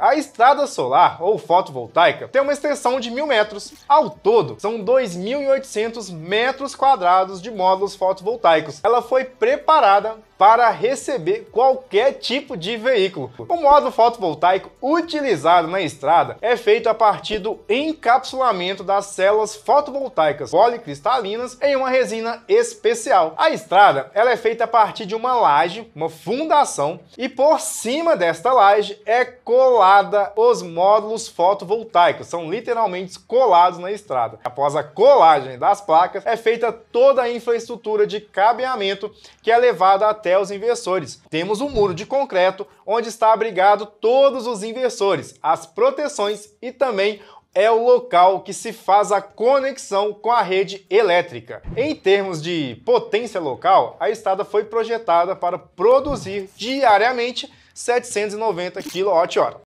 A estrada solar ou fotovoltaica tem uma extensão de 1.000 metros. Ao todo, são 2.800 metros quadrados de módulos fotovoltaicos. Ela foi preparada para receber qualquer tipo de veículo. O módulo fotovoltaico utilizado na estrada é feito a partir do encapsulamento das células fotovoltaicas policristalinas em uma resina especial. A estrada ela é feita a partir de uma laje, uma fundação, e por cima desta laje é colada os módulos fotovoltaicos, são literalmente colados na estrada. Após a colagem das placas, é feita toda a infraestrutura de cabeamento que é levada até os investidores. Temos um muro de concreto onde está abrigado todos os investidores, as proteções e também é o local que se faz a conexão com a rede elétrica. Em termos de potência local, a estrada foi projetada para produzir diariamente 790 kWh.